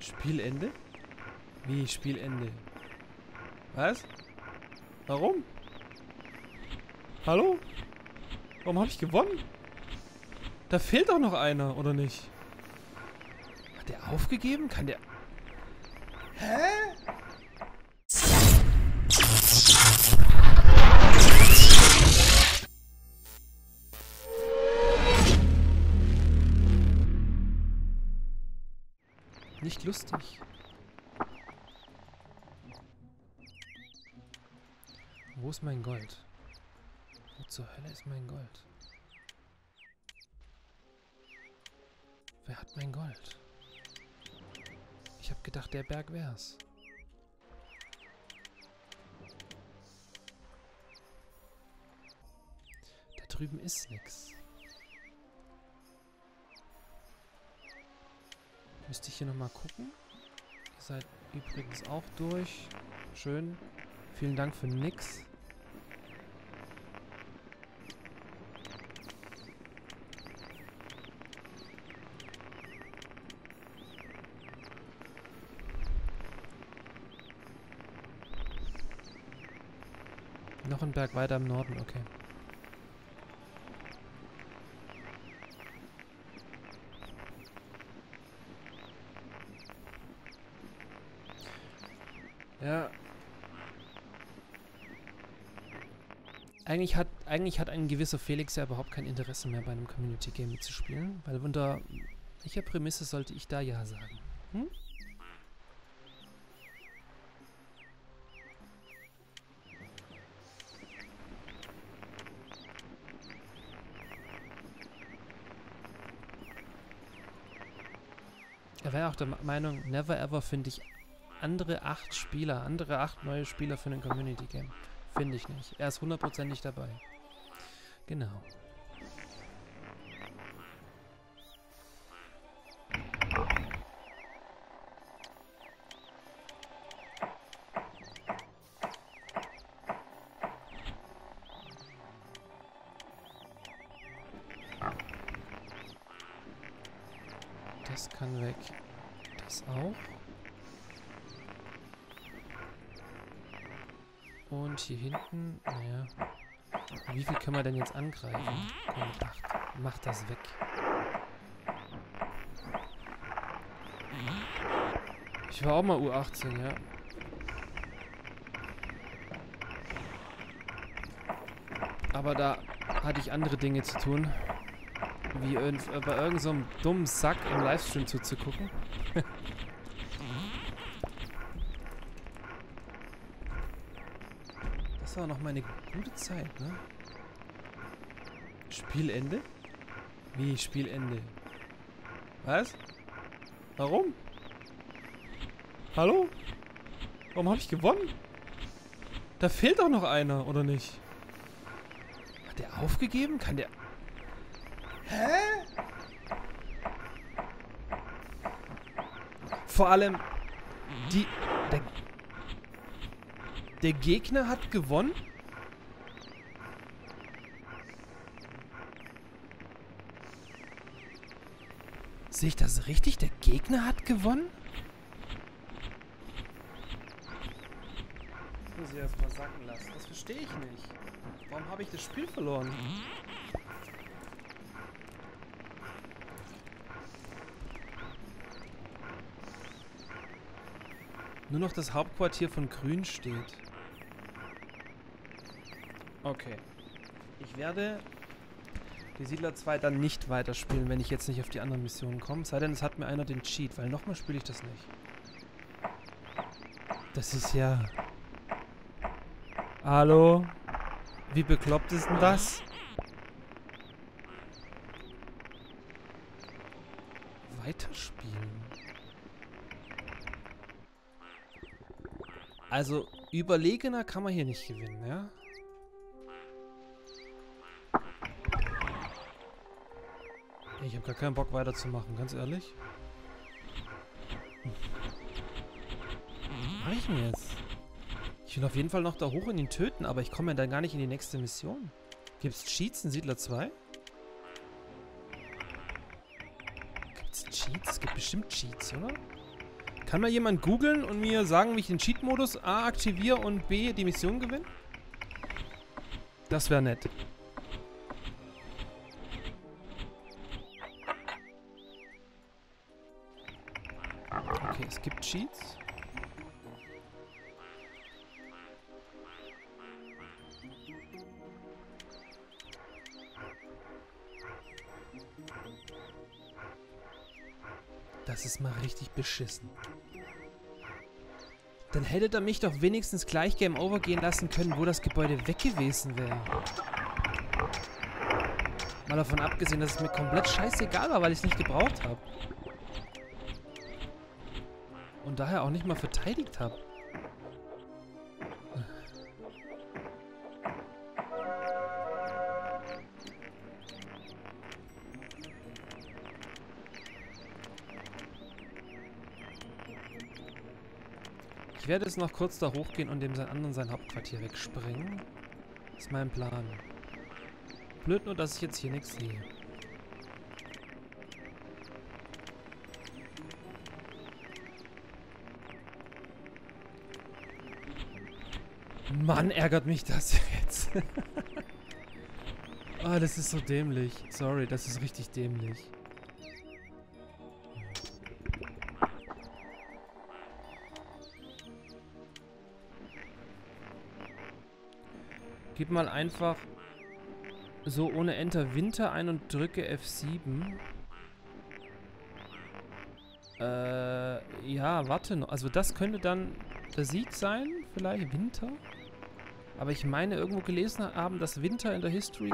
Spielende? Wie Spielende? Was? Warum? Hallo? Warum habe ich gewonnen? Da fehlt doch noch einer, oder nicht? Hat der aufgegeben? Kann der... Hä? Nicht lustig. Wo ist mein Gold? Wo zur Hölle ist mein Gold? Wer hat mein Gold? Ich habe gedacht, der Berg wär's. Da drüben ist nix. Müsste ich hier nochmal gucken. Ihr seid übrigens auch durch. Schön. Vielen Dank für nix. Noch ein Berg weiter im Norden, okay. Ja. Eigentlich hat ein gewisser Felix ja überhaupt kein Interesse mehr, bei einem Community Game mitzuspielen, weil unter welcher Prämisse sollte ich da ja sagen? Hm? Er wäre auch der Meinung, never ever finde ich andere acht neue Spieler für ein Community Game. Finde ich nicht. Er ist hundertprozentig dabei. Genau. Das kann weg. Das auch. Und hier hinten, naja. Wie viel können wir denn jetzt angreifen? Komm, mach das weg. Ich war auch mal U18, ja. Aber da hatte ich andere Dinge zu tun. Wie bei irgendeinem so dummen Sack im Livestream zuzugucken. Das war noch mal eine gute Zeit, ne? Spielende? Wie Spielende? Was? Warum? Hallo? Warum habe ich gewonnen? Da fehlt doch noch einer, oder nicht? Hat der aufgegeben? Kann der... Hä? Vor allem... Der Gegner hat gewonnen? Sehe ich das richtig? Der Gegner hat gewonnen? Das muss ich erstmal sacken lassen. Das verstehe ich nicht. Warum habe ich das Spiel verloren? Nur noch das Hauptquartier von Grün steht. Okay. Ich werde die Siedler 2 dann nicht weiterspielen, wenn ich jetzt nicht auf die anderen Missionen komme. Sei denn, es hat mir einer den Cheat, weil nochmal spiele ich das nicht. Das ist ja... Hallo? Wie bekloppt ist denn das? Weiterspielen. Also, überlegener kann man hier nicht gewinnen, ja? Ich habe gar keinen Bock weiterzumachen, ganz ehrlich. Was mache ich denn jetzt? Ich will auf jeden Fall noch da hoch und ihn töten, aber ich komme ja dann gar nicht in die nächste Mission. Gibt's Cheats in Siedler 2? Gibt's Cheats? Es gibt bestimmt Cheats, oder? Kann da jemand googeln und mir sagen, wie ich den Cheat-Modus A aktiviere und B die Mission gewinne? Das wäre nett. Okay, es gibt Cheats. Das ist mal richtig beschissen. Dann hättet ihr mich doch wenigstens gleich Game Over gehen lassen können, wo das Gebäude weg gewesen wäre. Mal davon abgesehen, dass es mir komplett scheißegal war, weil ich es nicht gebraucht habe. Und daher auch nicht mal verteidigt habe. Ich werde jetzt noch kurz da hochgehen und dem sein Hauptquartier wegspringen. Das ist mein Plan. Blöd nur, dass ich jetzt hier nichts sehe. Mann, ärgert mich das jetzt. Ah, das ist so dämlich. Sorry, das ist richtig dämlich. Gib mal einfach so ohne Enter Winter ein und drücke F7. Ja, warte noch. Also das könnte dann der Sieg sein, vielleicht Winter. Aber ich meine, irgendwo gelesen haben, dass Winter in der History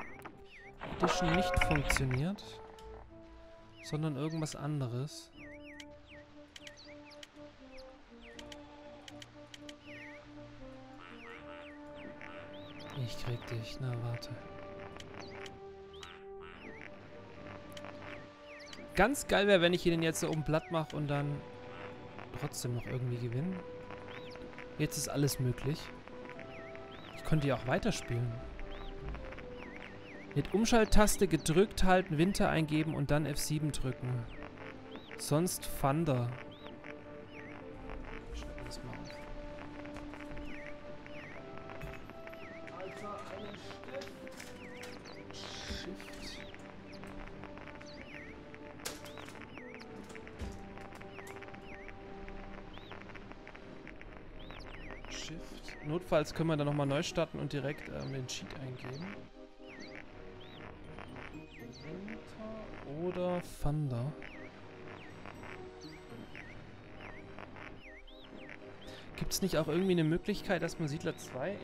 Edition nicht funktioniert, sondern irgendwas anderes. Ich krieg dich. Na, warte. Ganz geil wäre, wenn ich den jetzt so oben platt mache und dann trotzdem noch irgendwie gewinne. Jetzt ist alles möglich. Ich könnte ja auch weiterspielen. Mit Umschalttaste gedrückt halten, Winter eingeben und dann F7 drücken. Sonst Thunder. Ich schreibe das mal auf. Notfalls können wir dann nochmal neu starten und direkt den Cheat eingeben. Winter oder Thunder. Gibt es nicht auch irgendwie eine Möglichkeit, dass man Siedler 2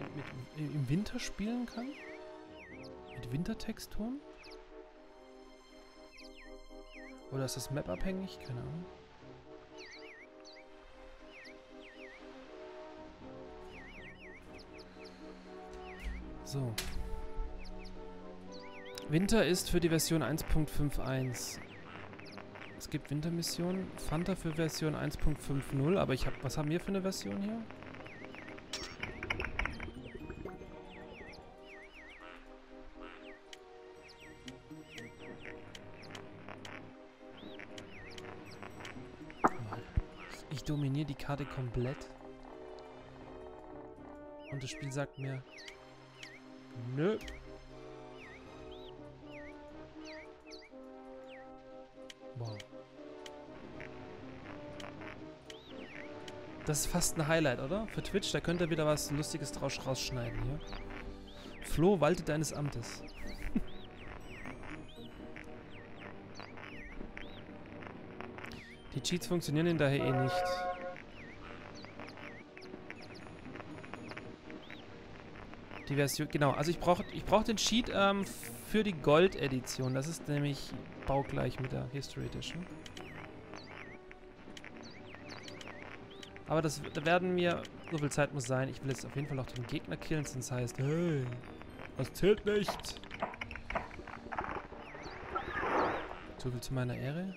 im Winter spielen kann? Mit Wintertexturen? Oder ist das Map abhängig? Keine Ahnung. So. Winter ist für die Version 1.51. Es gibt Wintermissionen. Fanta für Version 1.50, aber ich habe... Was haben wir für eine Version hier? Ich dominiere die Karte komplett. Und das Spiel sagt mir... Nö. Wow. Das ist fast ein Highlight, oder? Für Twitch, da könnt ihr wieder was Lustiges draus rausschneiden hier. Flo, walte deines Amtes. Die Cheats funktionieren denn daher eh nicht. Die Version, genau, also ich brauch den Cheat für die Gold-Edition. Das ist nämlich baugleich mit der History Edition. Aber das da werden mir, so viel Zeit muss sein. Ich will jetzt auf jeden Fall noch den Gegner killen, sonst heißt, hey, das zählt nicht. So viel zu meiner Ehre.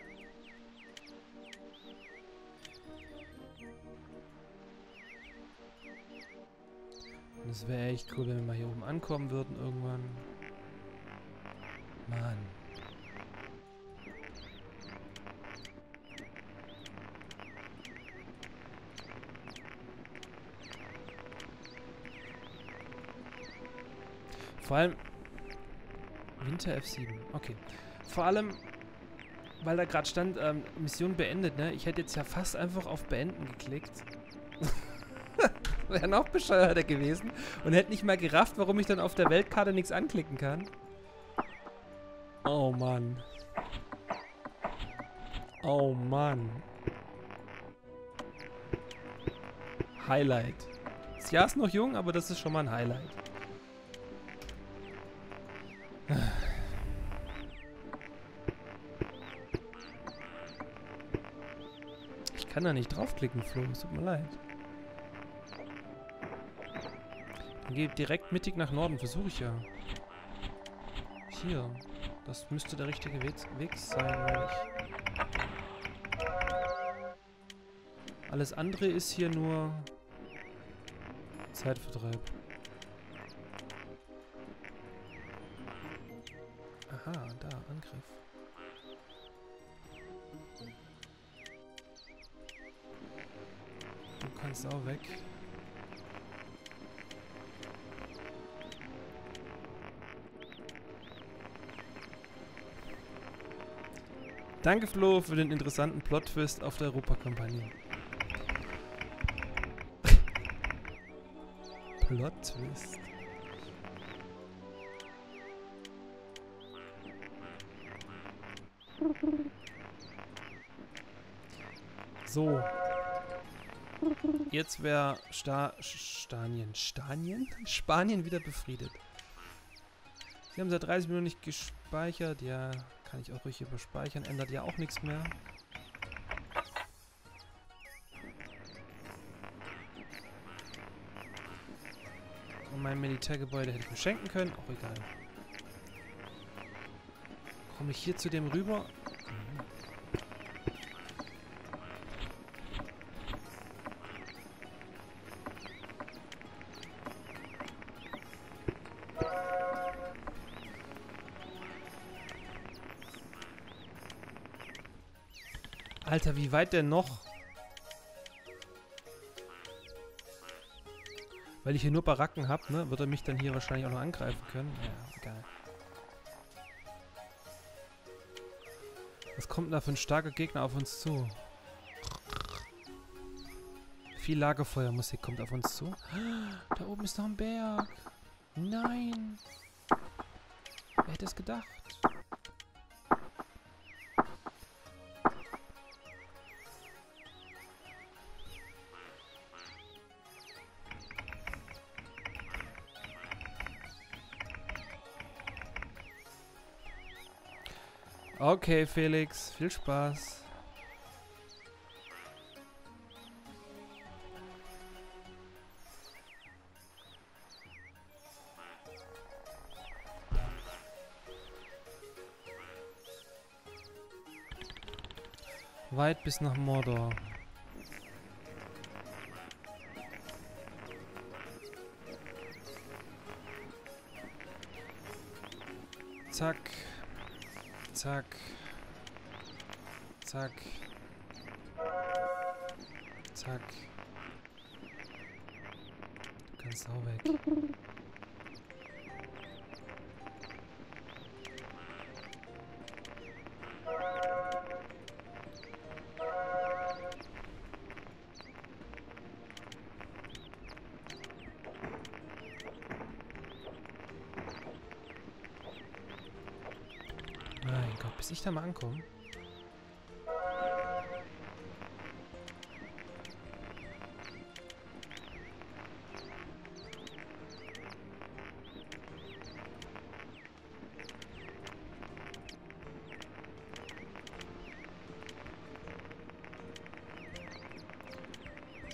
Das wäre echt cool, wenn wir mal hier oben ankommen würden irgendwann. Mann. Vor allem... Winter F7. Okay. Vor allem, weil da gerade stand, Mission beendet, ne? Ich hätte jetzt ja fast einfach auf Beenden geklickt. Wäre noch bescheuerter gewesen. Und hätte nicht mal gerafft, warum ich dann auf der Weltkarte nichts anklicken kann. Oh Mann. Oh Mann. Highlight. Das Jahr ist noch jung, aber das ist schon mal ein Highlight. Ich kann da nicht draufklicken, Flo. Es tut mir leid. Dann gehe ich direkt mittig nach Norden. Versuche ich ja. Hier. Das müsste der richtige Weg sein. Alles andere ist hier nur Zeitvertreib. Aha, da, Angriff. Du kannst auch weg. Danke, Flo, für den interessanten Plot-Twist auf der Europa-Kampagne. Plot-Twist. So. Jetzt wäre Spanien wieder befriedet. Sie haben seit 30 Minuten nicht gespeichert. Ja, kann ich auch ruhig überspeichern. Ändert ja auch nichts mehr. Mein Militärgebäude hätte ich mir schenken können. Auch egal. Komme ich hier zu dem rüber? Alter, wie weit denn noch? Weil ich hier nur Baracken habe, ne, wird er mich dann hier wahrscheinlich auch noch angreifen können. Ja, egal. Was kommt denn da für ein starker Gegner auf uns zu? Viel Lagerfeuermusik kommt auf uns zu. Da oben ist noch ein Berg. Nein. Wer hätte es gedacht? Okay, Felix, viel Spaß. Weit bis nach Mordor. Zack. Zack. Zack. Zack. Du kannst auch weg. Bis ich da mal ankomme.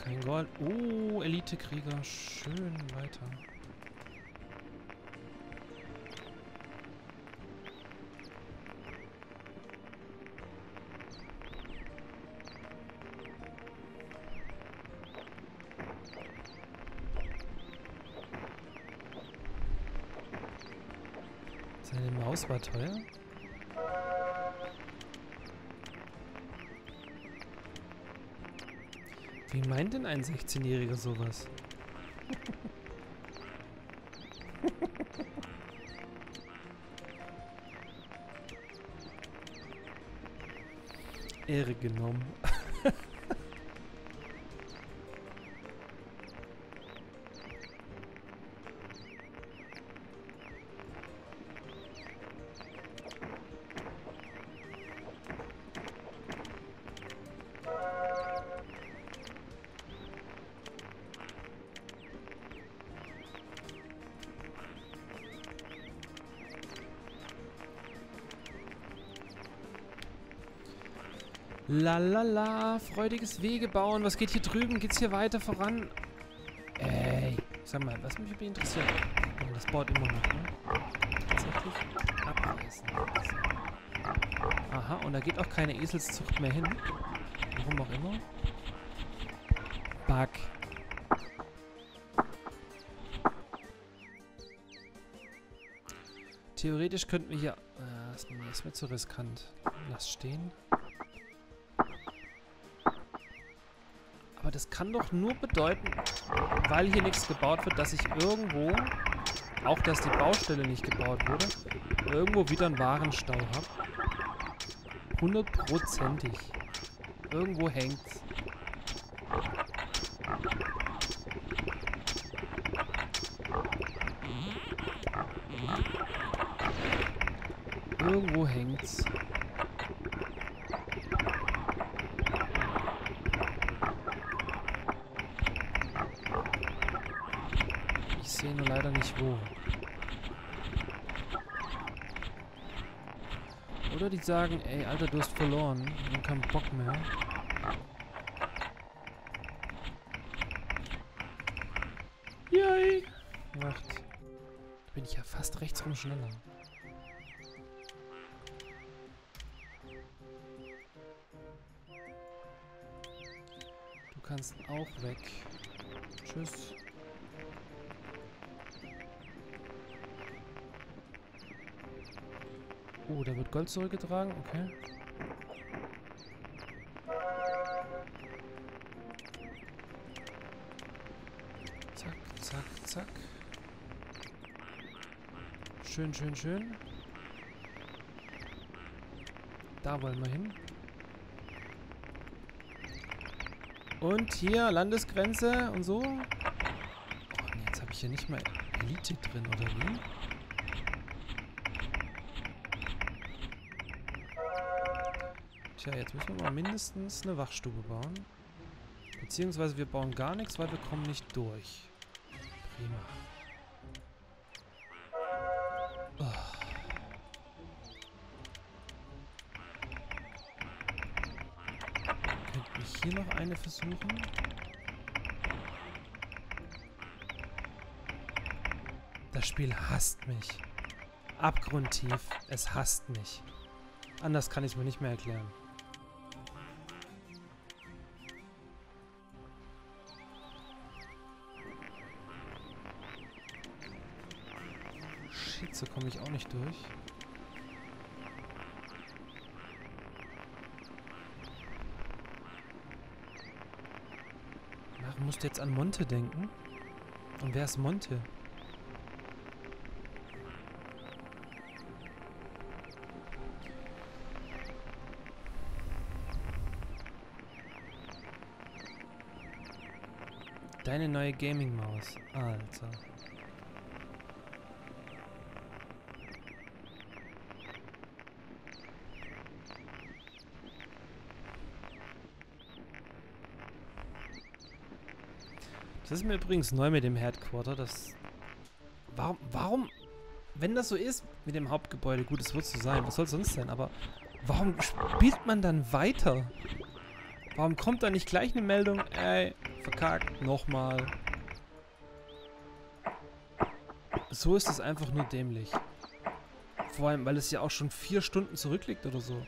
Kein Gold. Oh, Elitekrieger. Schön weiter. Seine Maus war teuer. Wie meint denn ein 16-Jähriger sowas? Ehre genommen. Lalala, freudiges Wege bauen. Was geht hier drüben? Geht's hier weiter voran? Ey, sag mal, was mich interessiert. Oh, das baut immer noch, ne? Tatsächlich abreißen. Aha, und da geht auch keine Eselszucht mehr hin. Warum auch immer. Bug. Theoretisch könnten wir hier... ist mir zu riskant. Lass stehen. Aber das kann doch nur bedeuten, weil hier nichts gebaut wird, dass ich irgendwo, auch dass die Baustelle nicht gebaut wurde, irgendwo wieder einen Warenstau habe. 100%ig. Irgendwo hängt's. Irgendwo hängt's. Ich sehe nur leider nicht wo. Oder die sagen, ey, Alter, du hast verloren. Ich hab keinen Bock mehr. Yay! Macht. Bin ich ja fast rechtsrum schneller. Du kannst auch weg. Tschüss. Oh, da wird Gold zurückgetragen, okay. Zack, zack, zack. Schön, schön, schön. Da wollen wir hin. Und hier, Landesgrenze und so. Oh, nee, jetzt habe ich hier nicht mal Elite drin, oder wie? Tja, jetzt müssen wir mal mindestens eine Wachstube bauen. Beziehungsweise wir bauen gar nichts, weil wir kommen nicht durch. Prima. Könnte ich hier noch eine versuchen? Das Spiel hasst mich. Abgrundtief. Es hasst mich. Anders kann ich es mir nicht mehr erklären. So komme ich auch nicht durch. Ach, musst jetzt an Monte denken. Und wer ist Monte? Deine neue Gaming-Maus. Alter. Das ist mir übrigens neu mit dem Headquarter, das... Warum... Wenn das so ist mit dem Hauptgebäude, gut, es wird so sein, was soll es sonst sein, aber... Warum spielt man dann weiter? Warum kommt da nicht gleich eine Meldung, ey, verkackt, nochmal? So ist es einfach nur dämlich. Vor allem, weil es ja auch schon 4 Stunden zurückliegt oder so.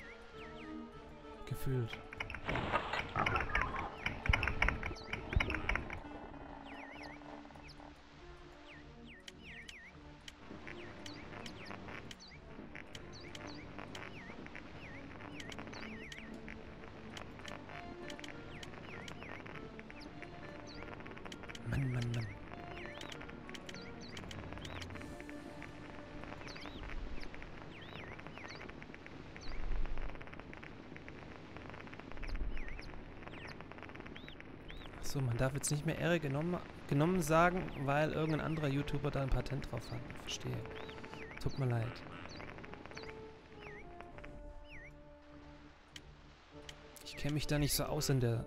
Gefühlt. Mann. So, man darf jetzt nicht mehr Ehre genommen sagen, weil irgendein anderer YouTuber da ein Patent drauf hat. Verstehe. Tut mir leid. Ich kenne mich da nicht so aus in der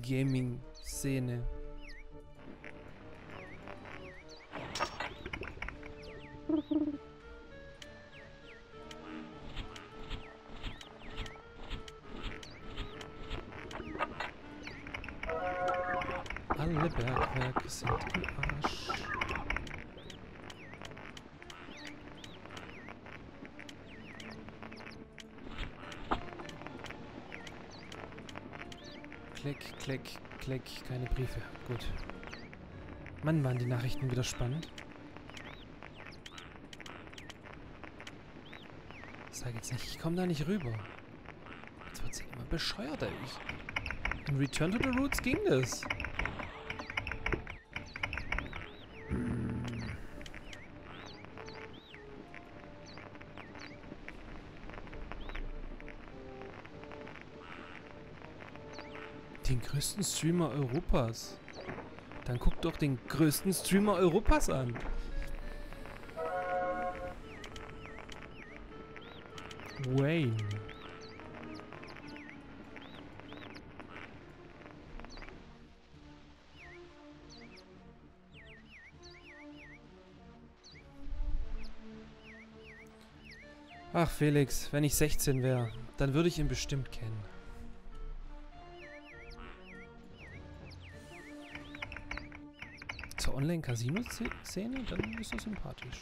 Gaming-Szene. Alle Bergwerke sind im Arsch. Klick, klick, klick. Keine Briefe. Gut. Mann, waren die Nachrichten wieder spannend. Sag jetzt nicht, ich komme da nicht rüber. Jetzt wird sie immer bescheuerter. In Return to the Roots ging das. Den größten Streamer Europas. Dann guck doch den größten Streamer Europas an. Wayne. Ach Felix, wenn ich 16 wäre, dann würde ich ihn bestimmt kennen. Online-Casino-Szene, dann ist das sympathisch.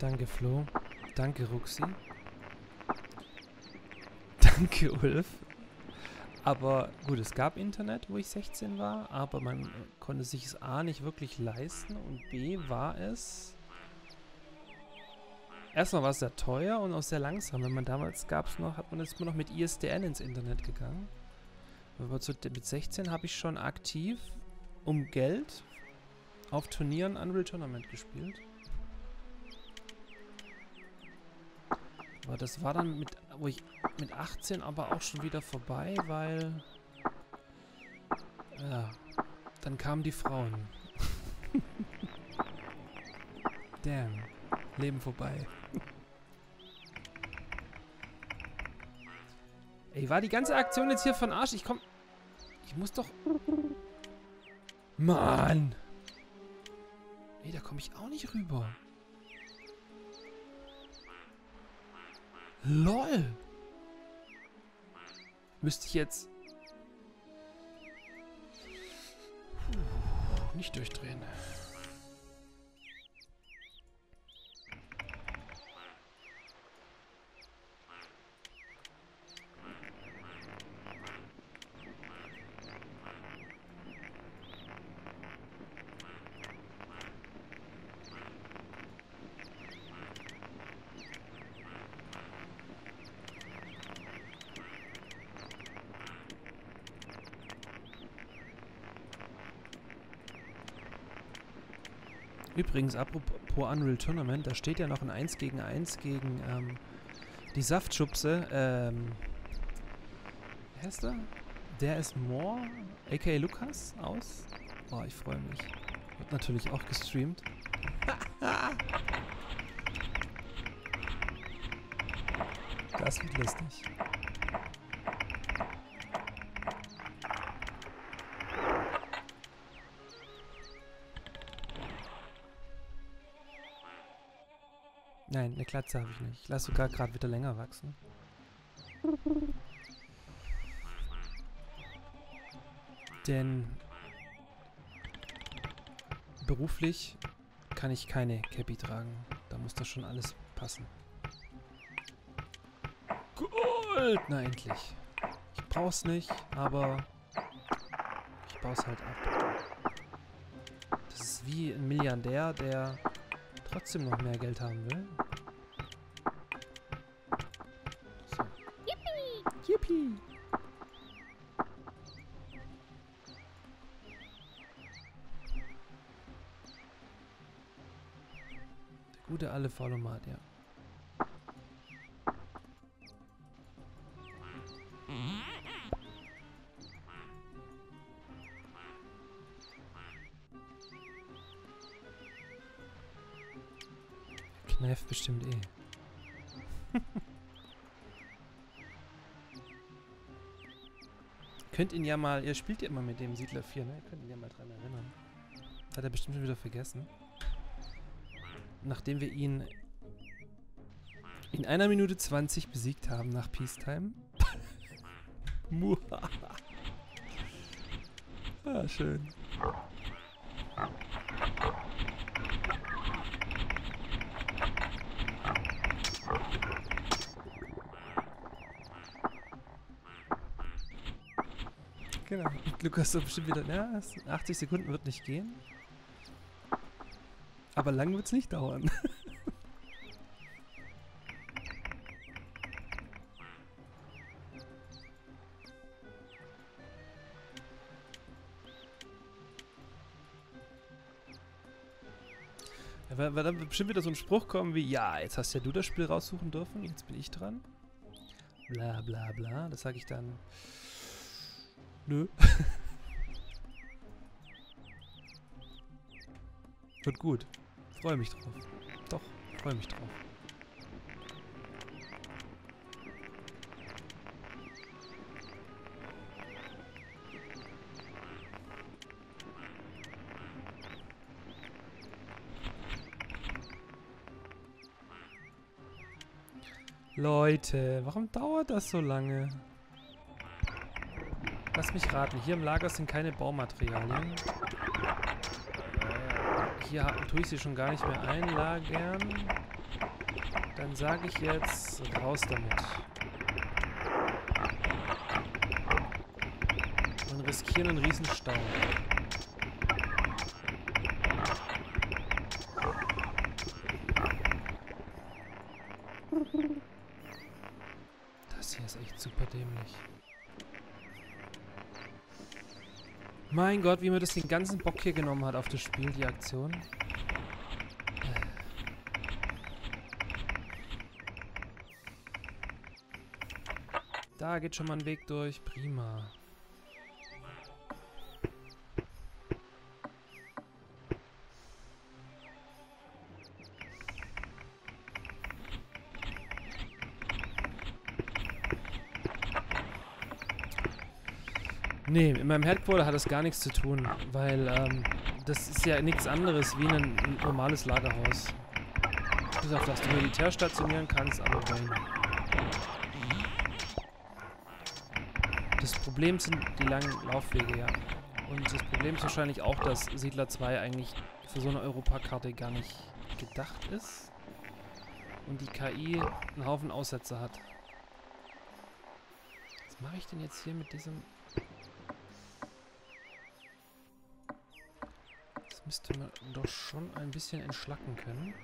Danke Flo, danke Ruxi, danke Ulf, aber gut, es gab Internet, wo ich 16 war, aber man konnte sich es A nicht wirklich leisten und B war es, erstmal war es sehr teuer und auch sehr langsam, wenn man damals gab es noch, hat man jetzt immer noch mit ISDN ins Internet gegangen, aber mit 16 habe ich schon aktiv um Geld auf Turnieren Unreal Tournament gespielt. Aber das war dann wo ich mit 18 aber auch schon wieder vorbei, weil ja, dann kamen die Frauen. Damn, Leben vorbei. Ey, war die ganze Aktion jetzt hier von Arsch? Ich komm, ich muss doch, Mann. Nee, da komme ich auch nicht rüber. LOL! Müsste ich jetzt... Puh, nicht durchdrehen. Übrigens, apropos Unreal Tournament, da steht ja noch ein 1 gegen 1 gegen die Saftschubse. Wer ist der? Der ist Moore, a.k.a. Lukas, aus. Oh, ich freue mich. Wird natürlich auch gestreamt. Das wird lustig. Nein, eine Klatze habe ich nicht. Ich lasse sogar gerade wieder länger wachsen. Denn beruflich kann ich keine Cappy tragen. Da muss das schon alles passen. Gold! Na endlich. Ich brauch's nicht, aber ich bau's halt ab. Das ist wie ein Milliardär, der trotzdem noch mehr Geld haben will. So. Yippie! Yippie! Der gute alle Follow-Mat, ja. Kneift bestimmt eh. Könnt ihn ja mal, ihr spielt ja immer mit dem Siedler 4, ne? Ihr könnt ihn ja mal dran erinnern. Hat er bestimmt schon wieder vergessen. Nachdem wir ihn in 1 Minute 20 besiegt haben nach Peacetime. Ah, schön. Genau. Lukas so bestimmt wieder. Ja, 80 Sekunden wird nicht gehen. Aber lang wird's nicht dauern. Ja, weil dann bestimmt wieder so ein Spruch kommen wie: Ja, jetzt hast ja du das Spiel raussuchen dürfen, jetzt bin ich dran. Bla bla bla. Das sage ich dann. Nö. Wird gut. Freue mich drauf. Doch, freue mich drauf. Leute, warum dauert das so lange? Lass mich raten, hier im Lager sind keine Baumaterialien. Hier tue ich sie schon gar nicht mehr einlagern. Dann sage ich jetzt, raus damit. Und riskieren einen Riesenstau. Das hier ist echt super dämlich. Mein Gott, wie mir das den ganzen Bock hier genommen hat auf das Spiel, die Aktion. Da geht schon mal ein Weg durch. Prima. Nee, in meinem Headquarter hat das gar nichts zu tun, weil das ist ja nichts anderes wie ein normales Lagerhaus. Bis auf das du Militär stationieren kannst, aber rein. Das Problem sind die langen Laufwege, ja. Und das Problem ist wahrscheinlich auch, dass Siedler 2 eigentlich für so eine Europakarte gar nicht gedacht ist und die KI einen Haufen Aussätze hat. Was mache ich denn jetzt hier mit diesem... Müsste man doch schon ein bisschen entschlacken können.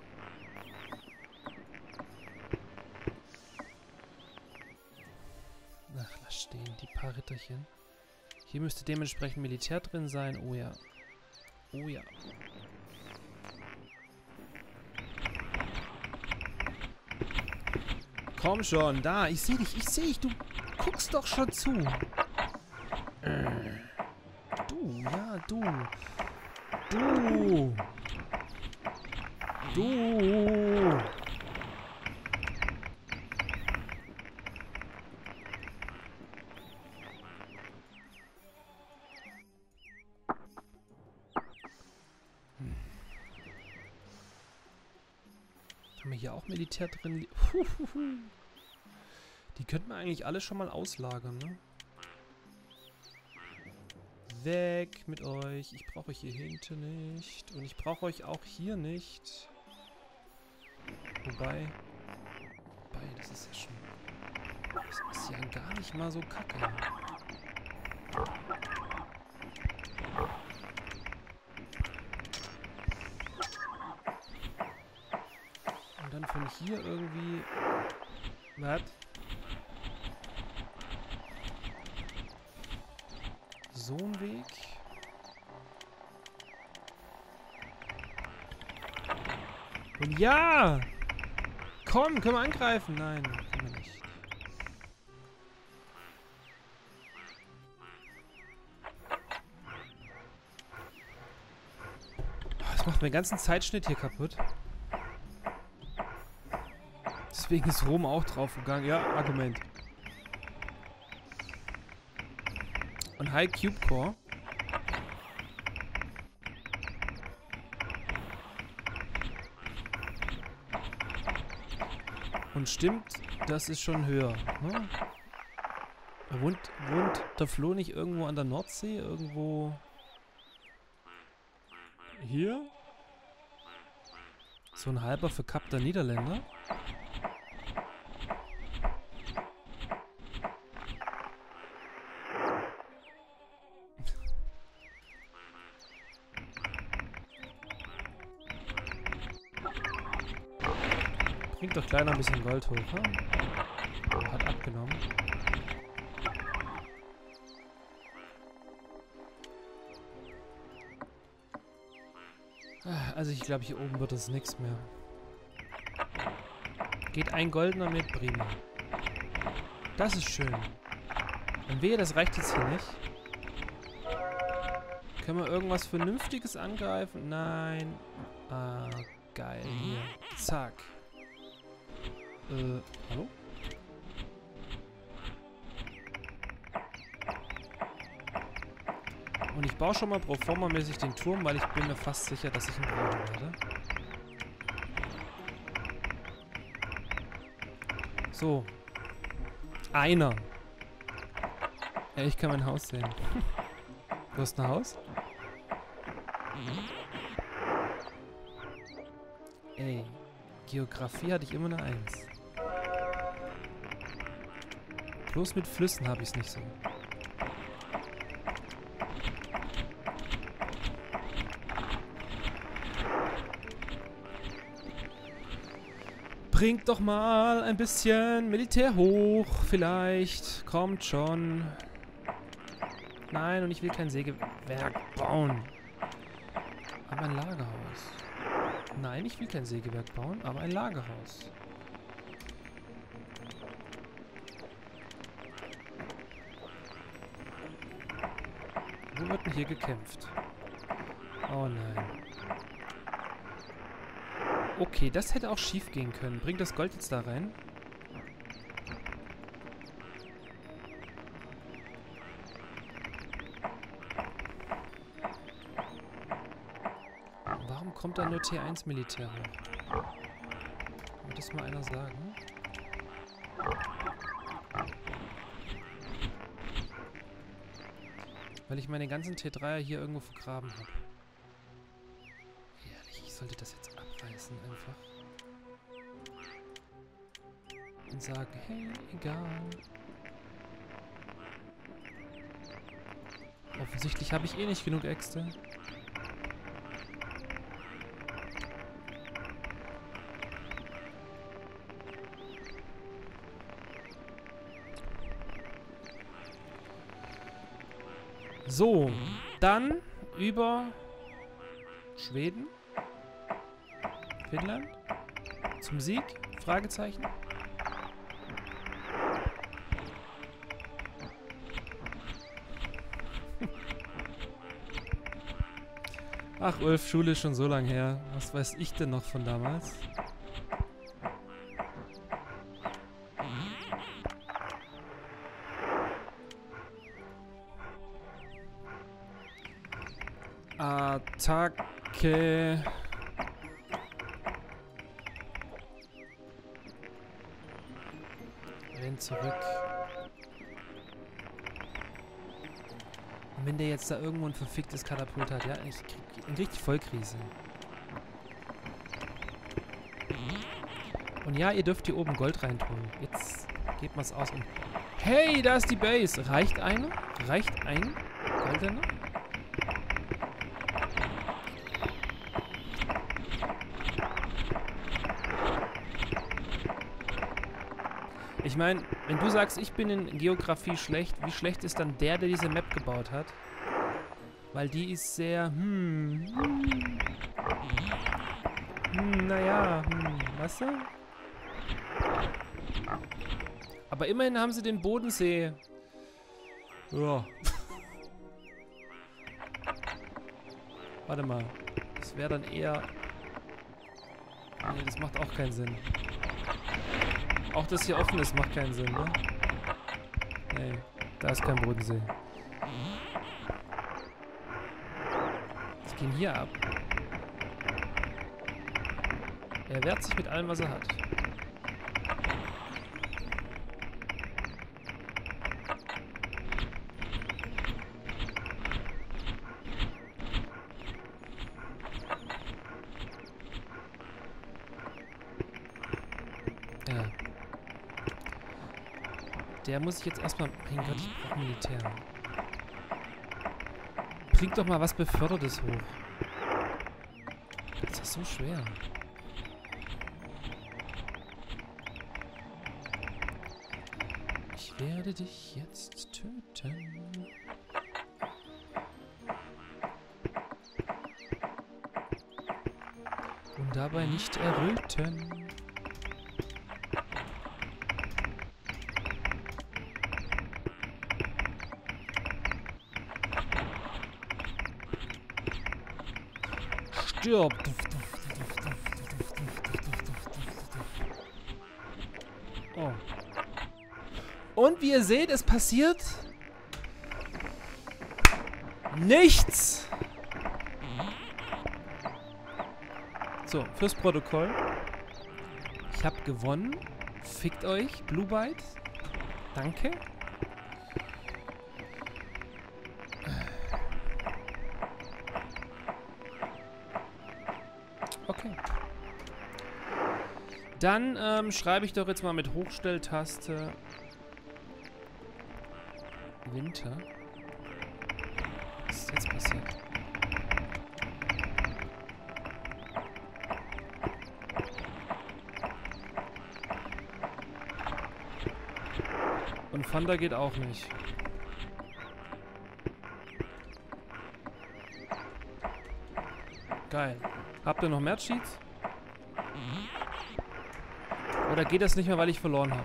Ach, lass stehen, die paar Ritterchen. Hier müsste dementsprechend Militär drin sein. Oh ja. Oh ja. Komm schon, da. Ich sehe dich, ich sehe dich. Du guckst doch schon zu. Du, ja, du. Du! Du! Haben wir hier auch Militär drin? Die könnten wir eigentlich alle schon mal auslagern, ne? Weg mit euch. Ich brauche euch hier hinten nicht. Und ich brauche euch auch hier nicht. Wobei, das ist ja schon... Das ist ja gar nicht mal so kacke. hier irgendwie... Was? So ein Weg. Und ja! Komm, können wir angreifen? Nein, können wir nicht. Das macht meinen ganzen Zeitschnitt hier kaputt. Deswegen ist Rom auch draufgegangen. Ja, Argument. Und High Cube Core. Und stimmt, das ist schon höher. Ne? Wohnt der Flo nicht irgendwo an der Nordsee? Irgendwo... Hier? So ein halber verkappter Niederländer. Bringt doch kleiner ein bisschen Gold hoch, ne? Hat abgenommen. Also ich glaube, hier oben wird das nichts mehr. Geht ein goldener mit, prima. Das ist schön. Und wehe, das reicht jetzt hier nicht. Können wir irgendwas Vernünftiges angreifen? Nein. Ah, geil. Hier. Zack. Hallo? Und ich baue schon mal proforma-mäßig den Turm, weil ich bin mir fast sicher, dass ich ihn brauchen werde. So. Einer. Ja, ich kann mein Haus sehen. Du hast ein Haus? Ey. Geografie hatte ich immer eine 1. Bloß mit Flüssen habe ich es nicht so. Bringt doch mal ein bisschen Militär hoch, vielleicht. Kommt schon. Nein, und ich will kein Sägewerk bauen. Aber ein Lagerhaus. Nein, ich will kein Sägewerk bauen, aber ein Lagerhaus. Wo wird denn hier gekämpft? Oh nein. Okay, das hätte auch schief gehen können. Bringt das Gold jetzt da rein? Warum kommt da nur T1 Militär hoch? Wird das mal einer sagen? Weil ich meine ganzen T3er hier irgendwo vergraben habe. Ehrlich, ich sollte das jetzt abreißen einfach. Und sagen, hey, egal. Offensichtlich habe ich eh nicht genug Äxte. So, dann über Schweden, Finnland, zum Sieg, Fragezeichen. Ach Ulf, Schule ist schon so lang her. Was weiß ich denn noch von damals? Attacke. Renn zurück. Und wenn der jetzt da irgendwo ein verficktes Katapult hat, ja, ich krieg eine richtig Vollkrise. Und ja, ihr dürft hier oben Gold reintun. Jetzt geht mal's aus und... Hey, da ist die Base. Reicht eine? Reicht ein goldener? Ich meine, wenn du sagst, ich bin in Geografie schlecht, wie schlecht ist dann der diese Map gebaut hat? Weil die ist sehr, weißt du? Aber immerhin haben sie den Bodensee. Ja. Warte mal. Das wäre dann eher... Nee, das macht auch keinen Sinn. Auch das hier offen ist, macht keinen Sinn, ne? Nee, da ist kein Bodensee. Was ging hier ab? Er wehrt sich mit allem, was er hat. Ja. Der muss ich jetzt erstmal... Mein Gott, ich brauche Militär. Bringt doch mal was Befördertes hoch. Das ist so schwer. Ich werde dich jetzt töten. Und dabei nicht erröten. Stirb! Oh. Und wie ihr seht, es passiert nichts. So, fürs Protokoll. Ich habe gewonnen. Fickt euch, Blue Byte. Danke. Okay. Dann schreibe ich doch jetzt mal mit Hochstelltaste... Winter. Was ist jetzt passiert? Und Thunder geht auch nicht. Geil. Habt ihr noch mehr Cheats? Oder geht das nicht mehr, weil ich verloren habe?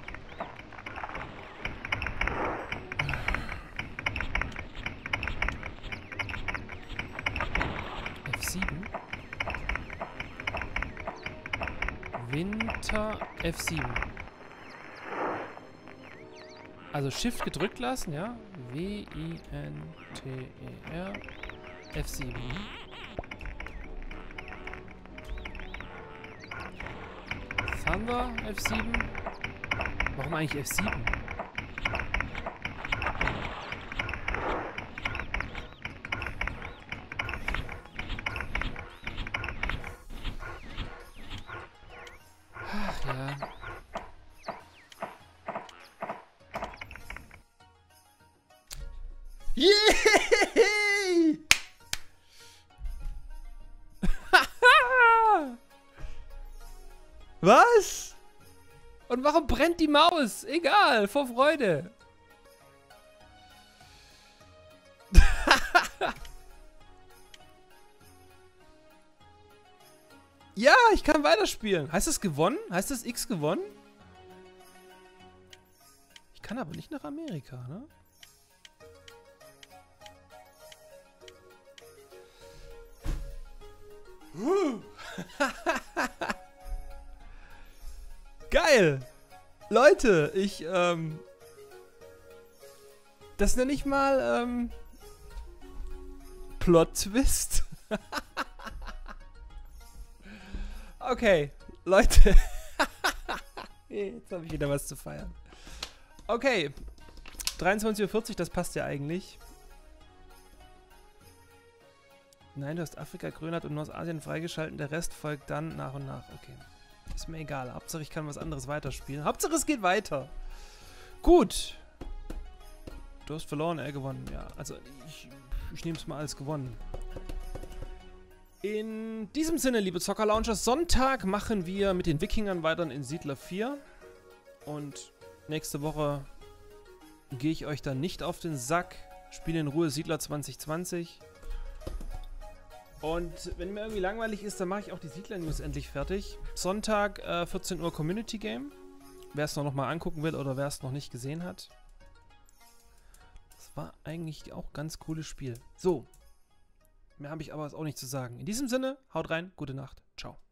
Winter F7. Also Shift gedrückt lassen, ja? W-I-N-T-E-R F7. Thunder F7. Warum eigentlich F7? Ach ja. Yay! Was? Und warum brennt die Maus? Egal, vor Freude. Ja, ich kann weiterspielen. Heißt das gewonnen? Heißt das X gewonnen? Ich kann aber nicht nach Amerika, ne? Geil! Leute, ich, das nenne ich mal, Plot-Twist. Okay, Leute. Jetzt habe ich wieder was zu feiern. Okay. 23:40 Uhr, das passt ja eigentlich. Nein, du hast Afrika, Grönland und Nordsasien freigeschalten. Der Rest folgt dann nach und nach. Okay. Ist mir egal. Hauptsache, ich kann was anderes weiterspielen. Hauptsache, es geht weiter. Gut. Du hast verloren, gewonnen. Ja, also ich nehme es mal als gewonnen. In diesem Sinne, liebe Zocker-Loungers, Sonntag machen wir mit den Wikingern weiter in Siedler 4. Und Nächste Woche gehe ich euch dann nicht auf den Sack. Spiele in Ruhe Siedler 2020. Und wenn mir irgendwie langweilig ist, dann mache ich auch die Siedler-News endlich fertig. Sonntag, 14 Uhr Community Game. Wer es noch mal angucken will oder wer es noch nicht gesehen hat. Das war eigentlich auch ein ganz cooles Spiel. So, mehr habe ich aber auch nicht zu sagen. In diesem Sinne, haut rein, gute Nacht, ciao.